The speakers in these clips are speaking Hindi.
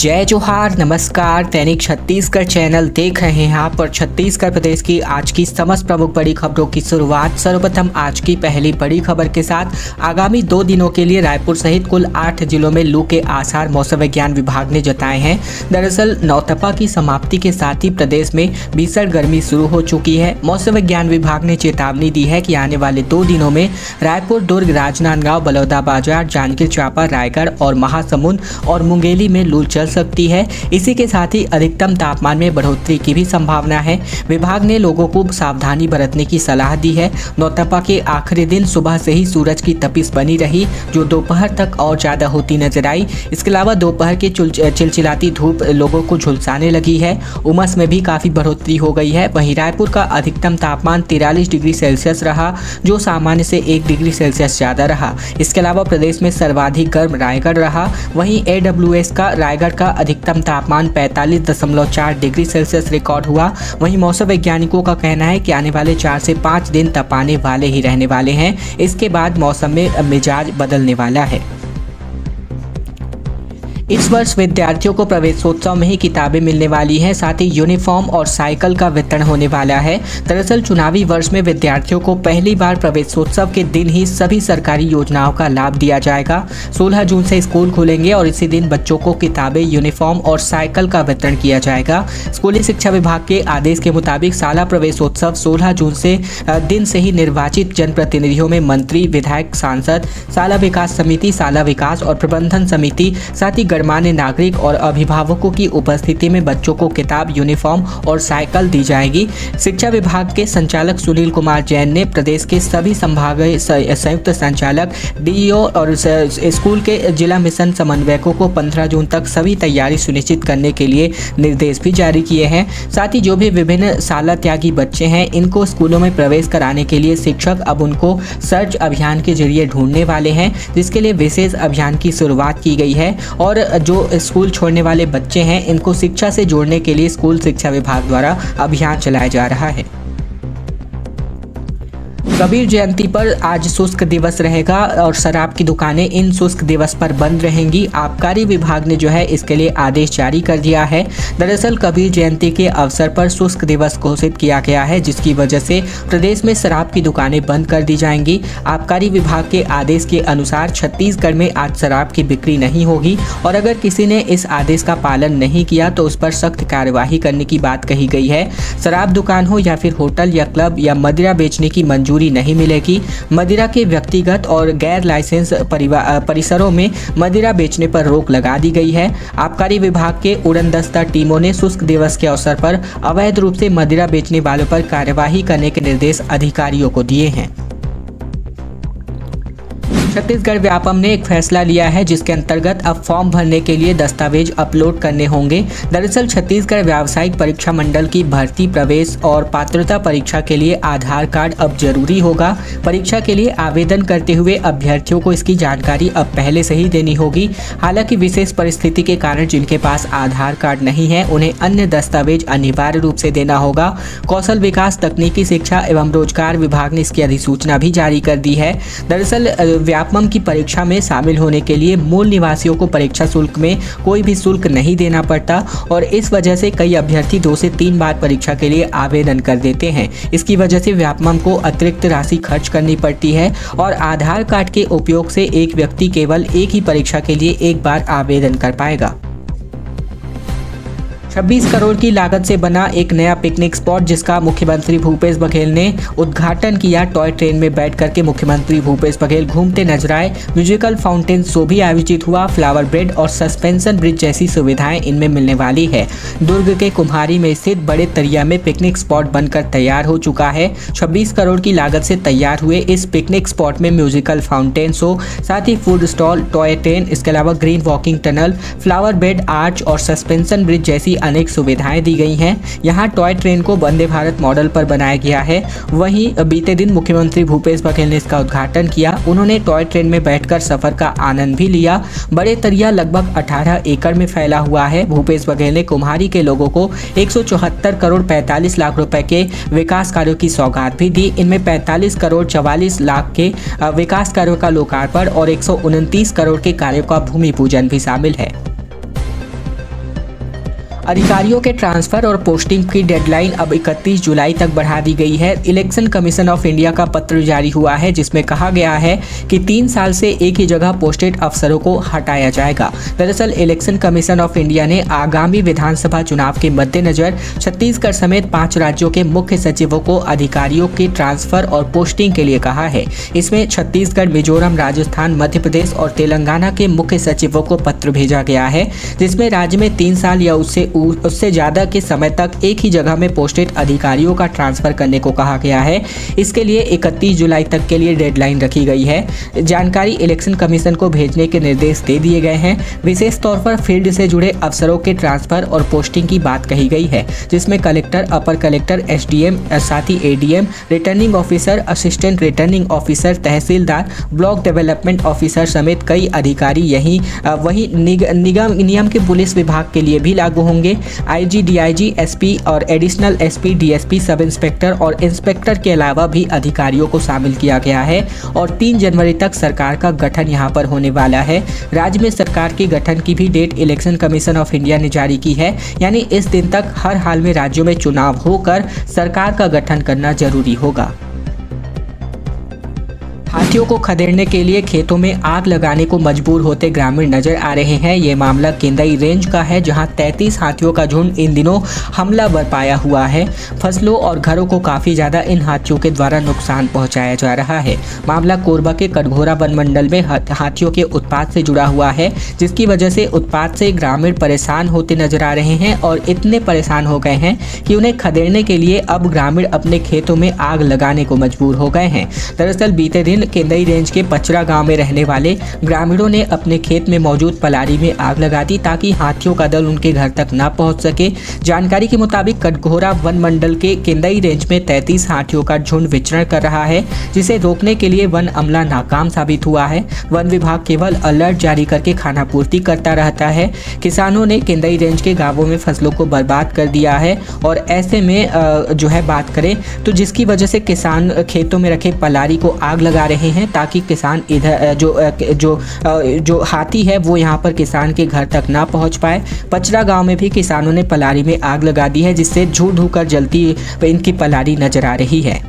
जय जोहार, नमस्कार। दैनिक छत्तीसगढ़ चैनल देख रहे हैं आप और छत्तीसगढ़ प्रदेश की आज की समस्त प्रमुख बड़ी खबरों की शुरुआत सर्वप्रथम आज की पहली बड़ी खबर के साथ। आगामी 2 दिनों के लिए रायपुर सहित कुल 8 जिलों में लू के आसार मौसम विज्ञान विभाग ने जताए हैं। दरअसल नौतपा की समाप्ति के साथ ही प्रदेश में भीषण गर्मी शुरू हो चुकी है। मौसम विज्ञान विभाग ने चेतावनी दी है कि आने वाले 2 दिनों में रायपुर, दुर्ग, राजनांदगांव, बलौदाबाजार, जांजगीर चांपा, रायगढ़ और महासमुंद और मुंगेली में लू चल सकती है। इसी के साथ ही अधिकतम तापमान में बढ़ोतरी की भी संभावना है। विभाग ने लोगों को सावधानी बरतने की सलाह दी है। नौतपा के आखिरी दिन सुबह से ही सूरज की तपिश बनी रही, जो दोपहर तक और ज़्यादा होती नजर आई। इसके अलावा दोपहर की चिलचिलाती धूप लोगों को झुलसाने लगी है। उमस में भी काफ़ी बढ़ोतरी हो गई है। वहीं रायपुर का अधिकतम तापमान 43 डिग्री सेल्सियस रहा, जो सामान्य से 1 डिग्री सेल्सियस ज़्यादा रहा। इसके अलावा प्रदेश में सर्वाधिक गर्म रायगढ़ रहा। वहीं AWS का रायगढ़ का अधिकतम तापमान 45.4 डिग्री सेल्सियस रिकॉर्ड हुआ। वहीं मौसम वैज्ञानिकों का कहना है कि आने वाले 4 से 5 दिन तपाने वाले ही रहने वाले हैं। इसके बाद मौसम में मिजाज बदलने वाला है। इस वर्ष विद्यार्थियों को प्रवेशोत्सव में ही किताबें मिलने वाली हैं, साथ ही यूनिफॉर्म और साइकिल का वितरण होने वाला है। दरअसल चुनावी वर्ष में विद्यार्थियों को पहली बार प्रवेशोत्सव के दिन ही सभी सरकारी योजनाओं का लाभ दिया जाएगा। 16 जून से स्कूल खुलेंगे और इसी दिन बच्चों को किताबें, यूनिफॉर्म और साइकिल का वितरण किया जाएगा। स्कूली शिक्षा विभाग के आदेश के मुताबिक शाला प्रवेशोत्सव 16 जून से दिन से ही निर्वाचित जनप्रतिनिधियों में मंत्री, विधायक, सांसद, शाला विकास समिति, शाला विकास और प्रबंधन समिति, साथ ही गणमान्य नागरिक और अभिभावकों की उपस्थिति में बच्चों को किताब, यूनिफॉर्म और साइकिल दी जाएगी। शिक्षा विभाग के संचालक सुनील कुमार जैन ने प्रदेश के सभी संभागीय संयुक्त संचालक, डीईओ और स्कूल के जिला मिशन समन्वयकों को 15 जून तक सभी तैयारी सुनिश्चित करने के लिए निर्देश भी जारी किए हैं। साथ ही जो भी विभिन्न शाला त्यागी बच्चे हैं, इनको स्कूलों में प्रवेश कराने के लिए शिक्षक अब उनको सर्च अभियान के जरिए ढूंढने वाले हैं, जिसके लिए विशेष अभियान की शुरुआत की गई है। और जो स्कूल छोड़ने वाले बच्चे हैं, इनको शिक्षा से जोड़ने के लिए स्कूल शिक्षा विभाग द्वारा अभियान चलाया जा रहा है। कबीर जयंती पर आज शुष्क दिवस रहेगा और शराब की दुकानें इन शुष्क दिवस पर बंद रहेंगी। आबकारी विभाग ने जो है इसके लिए आदेश जारी कर दिया है। दरअसल कबीर जयंती के अवसर पर शुष्क दिवस घोषित किया गया है, जिसकी वजह से प्रदेश में शराब की दुकानें बंद कर दी जाएंगी। आबकारी विभाग के आदेश के अनुसार छत्तीसगढ़ में आज शराब की बिक्री नहीं होगी और अगर किसी ने इस आदेश का पालन नहीं किया तो उस पर सख्त कार्यवाही करने की बात कही गई है। शराब दुकान हो या फिर होटल या क्लब या मदिरा बेचने की मंजूरी नहीं मिलेगी। मदिरा के व्यक्तिगत और गैर लाइसेंस परिसरों में मदिरा बेचने पर रोक लगा दी गई है। आबकारी विभाग के उड़नदस्ता टीमों ने शुष्क दिवस के अवसर पर अवैध रूप से मदिरा बेचने वालों पर कार्यवाही करने के निर्देश अधिकारियों को दिए हैं। छत्तीसगढ़ व्यापम ने एक फैसला लिया है, जिसके अंतर्गत अब फॉर्म भरने के लिए दस्तावेज अपलोड करने होंगे। दरअसल छत्तीसगढ़ व्यावसायिक परीक्षा मंडल की भर्ती, प्रवेश और पात्रता परीक्षा के लिए आधार कार्ड अब जरूरी होगा। परीक्षा के लिए आवेदन करते हुए अभ्यर्थियों को इसकी जानकारी अब पहले से ही देनी होगी। हालांकि विशेष परिस्थिति के कारण जिनके पास आधार कार्ड नहीं है, उन्हें अन्य दस्तावेज अनिवार्य रूप से देना होगा। कौशल विकास, तकनीकी शिक्षा एवं रोजगार विभाग ने इसकी अधिसूचना भी जारी कर दी है। दरअसल व्यापमम की परीक्षा में शामिल होने के लिए मूल निवासियों को परीक्षा शुल्क में कोई भी शुल्क नहीं देना पड़ता और इस वजह से कई अभ्यर्थी 2 से 3 बार परीक्षा के लिए आवेदन कर देते हैं। इसकी वजह से व्यापमम को अतिरिक्त राशि खर्च करनी पड़ती है और आधार कार्ड के उपयोग से एक व्यक्ति केवल एक ही परीक्षा के लिए एक बार आवेदन कर पाएगा। 26 करोड़ की लागत से बना एक नया पिकनिक स्पॉट, जिसका मुख्यमंत्री भूपेश बघेल ने उद्घाटन किया। टॉय ट्रेन में बैठ करके मुख्यमंत्री भूपेश बघेल घूमते नजर आए। म्यूजिकल फाउंटेन शो भी आयोजित हुआ। फ्लावर ब्रेड और सस्पेंशन ब्रिज जैसी सुविधाएं इनमें मिलने वाली है। दुर्ग के कुम्हारी में स्थित बड़े तरिया में पिकनिक स्पॉट बनकर तैयार हो चुका है। 26 करोड़ की लागत से तैयार हुए इस पिकनिक स्पॉट में म्यूजिकल फाउंटेन शो, साथ ही फूड स्टॉल, टॉय ट्रेन, इसके अलावा green walking tunnel, flower bread arch और सस्पेंशन ब्रिज जैसी अनेक सुविधाएं दी गई हैं। यहां टॉय ट्रेन को वंदे भारत मॉडल पर बनाया गया है। वहीं बीते दिन मुख्यमंत्री भूपेश बघेल ने इसका उद्घाटन किया। उन्होंने टॉय ट्रेन में बैठकर सफर का आनंद भी लिया। बड़े तरिया लगभग 18 एकड़ में फैला हुआ है। भूपेश बघेल ने कुम्हारी के लोगों को 174 करोड़ 45 लाख रुपए के विकास कार्यों की सौगात भी दी। इनमें 45 करोड़ 44 लाख के विकास कार्यों का लोकार्पण और 129 करोड़ के कार्यों का भूमि पूजन भी शामिल है। अधिकारियों के ट्रांसफर और पोस्टिंग की डेडलाइन अब 31 जुलाई तक बढ़ा दी गई है। इलेक्शन कमीशन ऑफ इंडिया का पत्र जारी हुआ है जिसमें कहा गया है कि 3 साल से एक ही जगह पोस्टेड अफसरों को हटाया जाएगा। दरअसल इलेक्शन कमीशन ऑफ इंडिया ने आगामी विधानसभा चुनाव के मद्देनजर छत्तीसगढ़ समेत 5 राज्यों के मुख्य सचिवों को अधिकारियों के ट्रांसफर और पोस्टिंग के लिए कहा है। इसमें छत्तीसगढ़, मिजोरम, राजस्थान, मध्य प्रदेश और तेलंगाना के मुख्य सचिवों को पत्र भेजा गया है जिसमें राज्य में 3 साल या उससे ज्यादा के समय तक एक ही जगह में पोस्टेड अधिकारियों का ट्रांसफर करने को कहा गया है। इसके लिए 31 जुलाई तक के लिए डेडलाइन रखी गई है। जानकारी इलेक्शन कमीशन को भेजने के निर्देश दे दिए गए हैं। विशेष तौर पर फील्ड से जुड़े अफसरों के ट्रांसफर और पोस्टिंग की बात कही गई है जिसमें कलेक्टर, अपर कलेक्टर, एसडीएम, साथ ही ADM, returning officer, assistant returning officer, तहसीलदार, ब्लॉक डेवलपमेंट ऑफिसर समेत कई अधिकारी वही निगम नियम के पुलिस विभाग के लिए भी लागू होंगे। आईजी, डीआईजी, एसपी और additional SP, DSP, sub inspector और इंस्पेक्टर के अलावा भी अधिकारियों को शामिल किया गया है और 3 जनवरी तक सरकार का गठन यहां पर होने वाला है। राज्य में सरकार के गठन की भी date election commission of India ने जारी की है, यानी इस दिन तक हर हाल में राज्यों में चुनाव होकर सरकार का गठन करना जरूरी होगा। हाथियों को खदेड़ने के लिए खेतों में आग लगाने को मजबूर होते ग्रामीण नजर आ रहे हैं। ये मामला केंदई रेंज का है जहां 33 हाथियों का झुंड इन दिनों हमलावर पाया हुआ है। फसलों और घरों को काफ़ी ज़्यादा इन हाथियों के द्वारा नुकसान पहुंचाया जा रहा है। मामला कोरबा के कटघोरा वनमंडल में हाथियों के उत्पात से जुड़ा हुआ है जिसकी वजह से उत्पात से ग्रामीण परेशान होते नजर आ रहे हैं और इतने परेशान हो गए हैं कि उन्हें खदेड़ने के लिए अब ग्रामीण अपने खेतों में आग लगाने को मजबूर हो गए हैं। दरअसल बीते दिन केंदई रेंज के पचरा गांव में रहने वाले ग्रामीणों ने अपने खेत में मौजूद पलारी में आग लगा दी ताकि हाथियों का दल उनके घर तक ना पहुंच सके। जानकारी के मुताबिक कटघोरा वन मंडल के केंदई रेंज में 33 हाथियों का झुंड विचरण कर रहा है जिसे रोकने के लिए वन अमला नाकाम साबित हुआ है। वन विभाग केवल अलर्ट जारी करके खानापूर्ति करता रहता है। किसानों ने केंदई रेंज के गाँवों में फसलों को बर्बाद कर दिया है और ऐसे में जो है बात करें तो जिसकी वजह से किसान खेतों में रखे पलारी को आग लगा रहे हैं ताकि किसान इधर जो हाथी है वो यहाँ पर किसान के घर तक ना पहुँच पाए। पचरा गांव में भी किसानों ने पलारी में आग लगा दी है जिससे झूठ होकर जलती इनकी पलारी नजर आ रही है।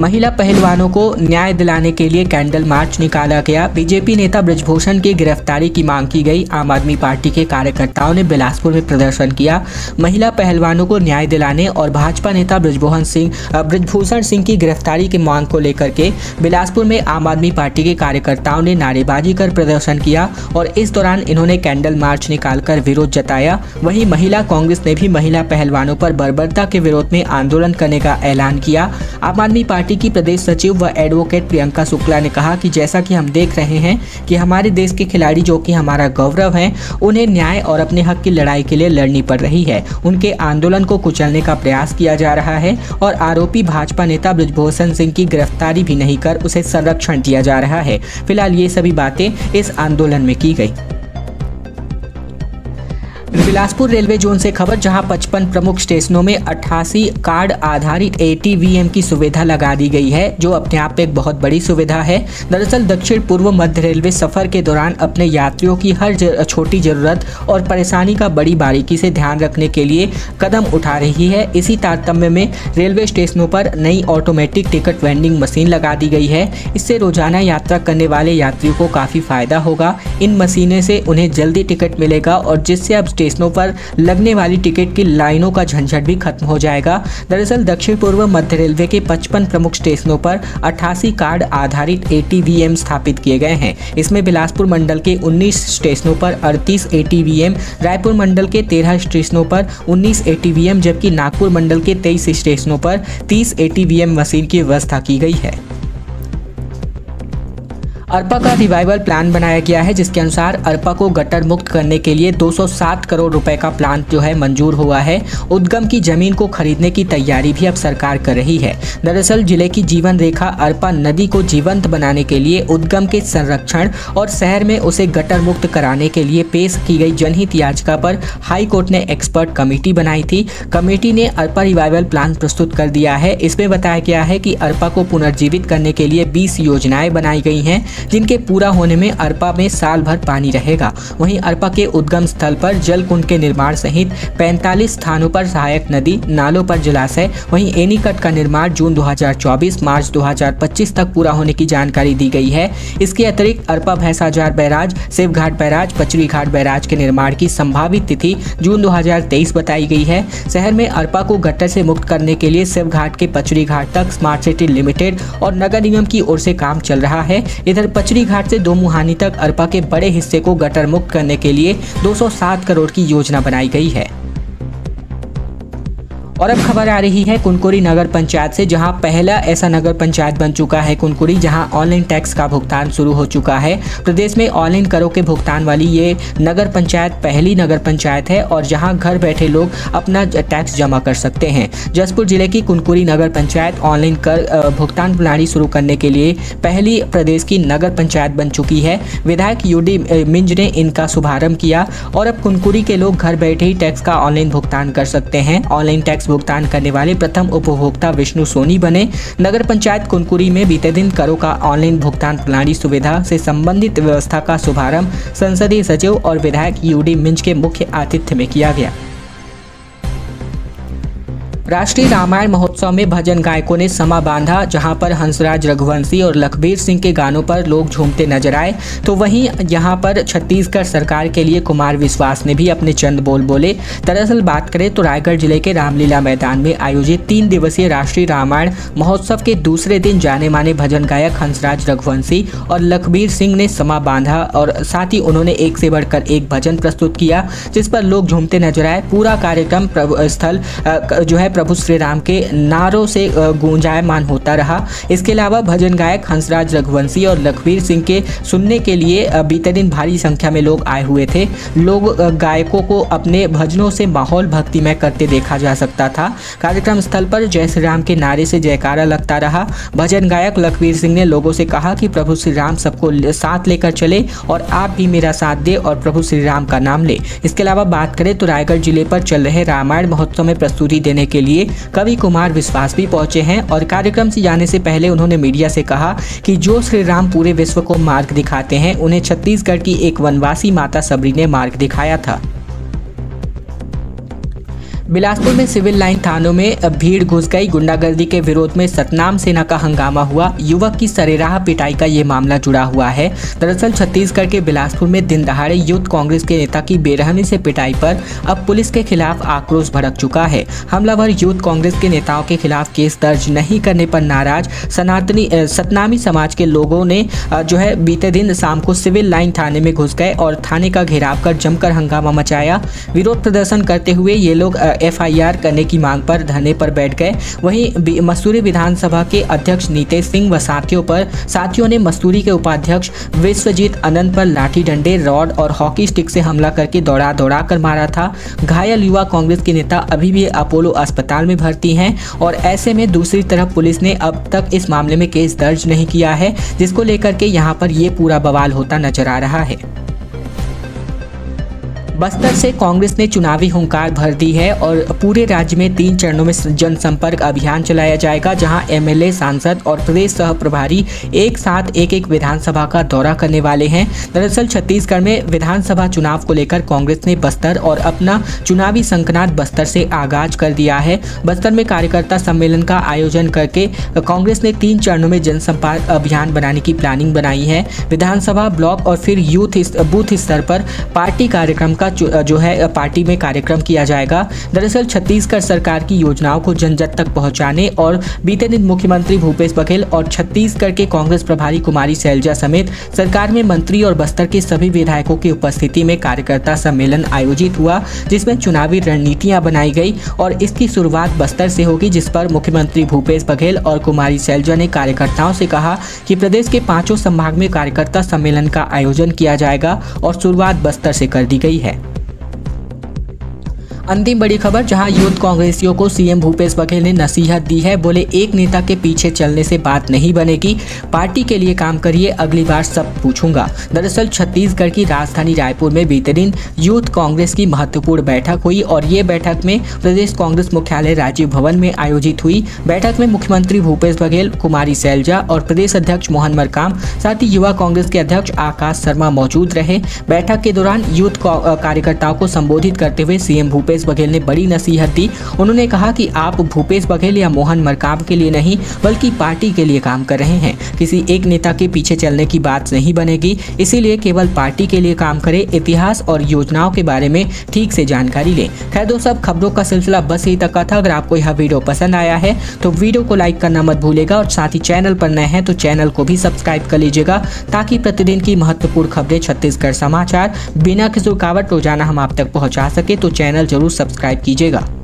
महिला पहलवानों को न्याय दिलाने के लिए कैंडल मार्च निकाला गया। बीजेपी नेता बृजभूषण की गिरफ्तारी की मांग की गई। आम आदमी पार्टी के कार्यकर्ताओं ने बिलासपुर में प्रदर्शन किया। महिला पहलवानों को न्याय दिलाने और भाजपा नेता बृजभूषण सिंह की गिरफ्तारी की मांग को लेकर के बिलासपुर में आम आदमी पार्टी के कार्यकर्ताओं ने नारेबाजी कर प्रदर्शन किया और इस दौरान इन्होंने कैंडल मार्च निकालकर विरोध जताया। वहीं महिला कांग्रेस ने भी महिला पहलवानों पर बर्बरता के विरोध में आंदोलन करने का ऐलान किया। आम आदमी पार्टी की प्रदेश सचिव व एडवोकेट प्रियंका शुक्ला ने कहा कि जैसा कि हम देख रहे हैं कि हमारे देश के खिलाड़ी जो कि हमारा गौरव हैं उन्हें न्याय और अपने हक की लड़ाई के लिए लड़नी पड़ रही है। उनके आंदोलन को कुचलने का प्रयास किया जा रहा है और आरोपी भाजपा नेता बृजभूषण सिंह की गिरफ्तारी भी नहीं कर उसे संरक्षण दिया जा रहा है। फिलहाल ये सभी बातें इस आंदोलन में की गई। बिलासपुर रेलवे जोन से खबर, जहां 55 प्रमुख स्टेशनों में 88 कार्ड आधारित ATVM की सुविधा लगा दी गई है जो अपने आप में एक बहुत बड़ी सुविधा है। दरअसल दक्षिण पूर्व मध्य रेलवे सफर के दौरान अपने यात्रियों की हर छोटी जरूरत और परेशानी का बड़ी बारीकी से ध्यान रखने के लिए कदम उठा रही है। इसी तारतम्य में रेलवे स्टेशनों पर नई ऑटोमेटिक टिकट वेंडिंग मशीन लगा दी गई है। इससे रोजाना यात्रा करने वाले यात्रियों को काफ़ी फायदा होगा। इन मशीनें से उन्हें जल्दी टिकट मिलेगा और जिससे अब स्टेशनों पर लगने वाली टिकट की लाइनों का झंझट भी खत्म हो जाएगा। दरअसल दक्षिण पूर्व मध्य रेलवे के 55 प्रमुख स्टेशनों पर 88 कार्ड आधारित ATVM स्थापित किए गए हैं। इसमें बिलासपुर मंडल के 19 स्टेशनों पर 38 ATVM, रायपुर मंडल के 13 स्टेशनों पर 19 ATVM जबकि नागपुर मंडल के 23 स्टेशनों पर 30 ATVM मशीन की व्यवस्था की गई है। अरपा का रिवाइवल प्लान बनाया गया है जिसके अनुसार अरपा को गटर मुक्त करने के लिए 207 करोड़ रुपए का प्लान जो है मंजूर हुआ है। उद्गम की जमीन को खरीदने की तैयारी भी अब सरकार कर रही है। दरअसल जिले की जीवन रेखा अरपा नदी को जीवंत बनाने के लिए उद्गम के संरक्षण और शहर में उसे गटर मुक्त कराने के लिए पेश की गई जनहित याचिका पर हाईकोर्ट ने एक्सपर्ट कमेटी बनाई थी। कमेटी ने अरपा रिवाइवल प्लान प्रस्तुत कर दिया है। इसमें बताया गया है कि अरपा को पुनर्जीवित करने के लिए 20 योजनाएँ बनाई गई हैं जिनके पूरा होने में अरपा में साल भर पानी रहेगा। वहीं अरपा के उद्गम स्थल पर जलकुंड के निर्माण सहित 45 स्थानों पर सहायक नदी, नालों पर जलाशय, वहीं एनीकट का निर्माण जून 2024 मार्च 2025 तक पूरा होने की जानकारी दी गई है। इसके अतिरिक्त Arpa Bhainsajhar barrage, Shivghat barrage, Pachri Ghat barrage के निर्माण की संभावित तिथि जून 2023 बताई गई है। शहर में अरपा को गटर से मुक्त करने के लिए शिवघाट के पचरी घाट तक स्मार्ट सिटी लिमिटेड और नगर निगम की ओर से काम चल रहा है। इधर पचरी घाट से दोमुहानी तक अरपा के बड़े हिस्से को गटर मुक्त करने के लिए 207 करोड़ की योजना बनाई गई है। और अब खबर आ रही है कुनकुरी नगर पंचायत से, जहां पहला ऐसा नगर पंचायत बन चुका है कुनकुरी, जहां ऑनलाइन टैक्स का भुगतान शुरू हो चुका है। प्रदेश में ऑनलाइन करों के भुगतान वाली ये नगर पंचायत पहली नगर पंचायत है और जहां घर बैठे लोग अपना टैक्स जमा कर सकते हैं। जसपुर जिले की कुनकुरी नगर पंचायत ऑनलाइन कर भुगतान प्रणाली शुरू करने के लिए पहली प्रदेश की नगर पंचायत बन चुकी है। विधायक यूडी मिंज ने इनका शुभारंभ किया और अब कुनकुरी के लोग घर बैठे ही टैक्स का ऑनलाइन भुगतान कर सकते हैं। ऑनलाइन टैक्स भुगतान करने वाले प्रथम उपभोक्ता विष्णु सोनी बने। नगर पंचायत कुनकुरी में बीते दिन करों का ऑनलाइन भुगतान प्रणाली सुविधा से संबंधित व्यवस्था का शुभारंभ संसदीय सचिव और विधायक यूडी मिंज के मुख्य आतिथ्य में किया गया। राष्ट्रीय रामायण महोत्सव में भजन गायकों ने समा बांधा, जहां पर हंसराज रघुवंशी और लखबीर सिंह के गानों पर लोग झूमते नजर आए। तो वहीं यहां पर छत्तीसगढ़ सरकार के लिए कुमार विश्वास ने भी अपने चंद बोल बोले। दरअसल बात करें तो रायगढ़ जिले के रामलीला मैदान में आयोजित 3 दिवसीय राष्ट्रीय रामायण महोत्सव के दूसरे दिन जाने माने भजन गायक हंसराज रघुवंशी और लखबीर सिंह ने समा बांधा और साथ ही उन्होंने एक से बढ़कर एक भजन प्रस्तुत किया, जिस पर लोग झूमते नजर आए। पूरा कार्यक्रम स्थल जो है प्रभु श्री राम के नारों से गूंजायमान होता रहा। इसके अलावा भजन गायक हंसराज रघुवंशी और लखबीर सिंह के सुनने के लिए बीते दिन भारी संख्या में लोग आए हुए थे। लोग गायकों को अपने भजनों से माहौल भक्तिमय करते देखा जा सकता था। कार्यक्रम स्थल पर जय श्री राम के नारे से जयकारा लगता रहा। भजन गायक लखबीर सिंह ने लोगों से कहा कि प्रभु श्री राम सबको साथ लेकर चले और आप भी मेरा साथ दे और प्रभु श्री राम का नाम ले। इसके अलावा बात करें तो रायगढ़ जिले पर चल रहे रामायण महोत्सव में प्रस्तुति देने के लिए कवि कुमार विश्वास भी पहुंचे हैं और कार्यक्रम से जाने से पहले उन्होंने मीडिया से कहा कि जो श्री राम पूरे विश्व को मार्ग दिखाते हैं, उन्हें छत्तीसगढ़ की एक वनवासी माता सबरी ने मार्ग दिखाया था। बिलासपुर में सिविल लाइन थानों में भीड़ घुस गई। गुंडागर्दी के विरोध में सतनाम सेना का हंगामा हुआ। युवक की सरेराह पिटाई का ये मामला जुड़ा हुआ है। दरअसल छत्तीसगढ़ के बिलासपुर में दिन दहाड़े यूथ कांग्रेस के नेता की बेरहमी से पिटाई पर अब पुलिस के खिलाफ आक्रोश भड़क चुका है। हमलावर यूथ कांग्रेस के नेताओं के खिलाफ केस दर्ज नहीं करने पर नाराज सतनामी समाज के लोगों ने जो है बीते दिन शाम को सिविल लाइन थाने में घुस गए और थाने का घेराव कर जमकर हंगामा मचाया। विरोध प्रदर्शन करते हुए ये लोग FIR करने की मांग पर धरने पर बैठ गए। वहीं मसूरी विधानसभा के अध्यक्ष नीतेश सिंह व साथियों ने मसूरी के उपाध्यक्ष विश्वजीत अनंत पर लाठी डंडे, रॉड और हॉकी स्टिक से हमला करके दौड़ा कर मारा था। घायल युवा कांग्रेस के नेता अभी भी अपोलो अस्पताल में भर्ती हैं और ऐसे में दूसरी तरफ पुलिस ने अब तक इस मामले में केस दर्ज नहीं किया है, जिसको लेकर के यहाँ पर यह पूरा बवाल होता नजर आ रहा है। बस्तर से कांग्रेस ने चुनावी हुंकार भर दी है और पूरे राज्य में 3 चरणों में जनसंपर्क अभियान चलाया जाएगा, जहां MLA, सांसद और प्रदेश सह प्रभारी एक साथ एक विधानसभा का दौरा करने वाले हैं। दरअसल छत्तीसगढ़ में विधानसभा चुनाव को लेकर कांग्रेस ने बस्तर और अपना चुनावी संकनाद बस्तर से आगाज कर दिया है। बस्तर में कार्यकर्ता सम्मेलन का आयोजन करके कांग्रेस ने 3 चरणों में जनसंपर्क अभियान बनाने की प्लानिंग बनाई है। विधानसभा, ब्लॉक और फिर बूथ स्तर पर पार्टी कार्यक्रम का जो है पार्टी में कार्यक्रम किया जाएगा। दरअसल छत्तीसगढ़ सरकार की योजनाओं को जन जन तक पहुंचाने और बीते दिन मुख्यमंत्री भूपेश बघेल और छत्तीसगढ़ के कांग्रेस प्रभारी कुमारी शैलजा समेत सरकार में मंत्री और बस्तर के सभी विधायकों की उपस्थिति में कार्यकर्ता सम्मेलन आयोजित हुआ, जिसमें चुनावी रणनीतियां बनाई गई और इसकी शुरुआत बस्तर से होगी, जिस पर मुख्यमंत्री भूपेश बघेल और कुमारी शैलजा ने कार्यकर्ताओं से कहा कि प्रदेश के 5 संभाग में कार्यकर्ता सम्मेलन का आयोजन किया जाएगा और शुरुआत बस्तर से कर दी गई है। अंतिम बड़ी खबर, जहां यूथ कांग्रेसियों को सीएम भूपेश बघेल ने नसीहत दी है। बोले, एक नेता के पीछे चलने से बात नहीं बनेगी, पार्टी के लिए काम करिए, अगली बार सब पूछूंगा। दरअसल छत्तीसगढ़ की राजधानी रायपुर में बीते दिन यूथ कांग्रेस की महत्वपूर्ण बैठक हुई और ये बैठक में प्रदेश कांग्रेस मुख्यालय राजीव भवन में आयोजित हुई। बैठक में मुख्यमंत्री भूपेश बघेल, कुमारी शैलजा और प्रदेश अध्यक्ष मोहन मरकाम, साथ ही युवा कांग्रेस के अध्यक्ष आकाश शर्मा मौजूद रहे। बैठक के दौरान यूथ कार्यकर्ताओं को संबोधित करते हुए सीएम भूपेश बघेल ने बड़ी नसीहत दी। उन्होंने कहा कि आप भूपेश बघेल या मोहन मरकाम के लिए नहीं बल्कि पार्टी के लिए काम कर रहे हैं। किसी एक नेता के पीछे चलने की बात नहीं बनेगी, इसीलिए केवल पार्टी के लिए काम करें। इतिहास और योजनाओं के बारे में ठीक से जानकारी लें। खैर दोस्तों, सब खबरों का सिलसिला बस यही तक का था। अगर आपको यह वीडियो पसंद आया है तो वीडियो को लाइक करना मत भूलेगा और साथ ही चैनल पर नए हैं तो चैनल को भी सब्सक्राइब कर लीजिएगा, ताकि प्रतिदिन की महत्वपूर्ण खबरें, छत्तीसगढ़ समाचार बिना किसी रुकावट रोजाना हम आप तक पहुंचा सके। तो चैनल जरूर सब्सक्राइब कीजिएगा।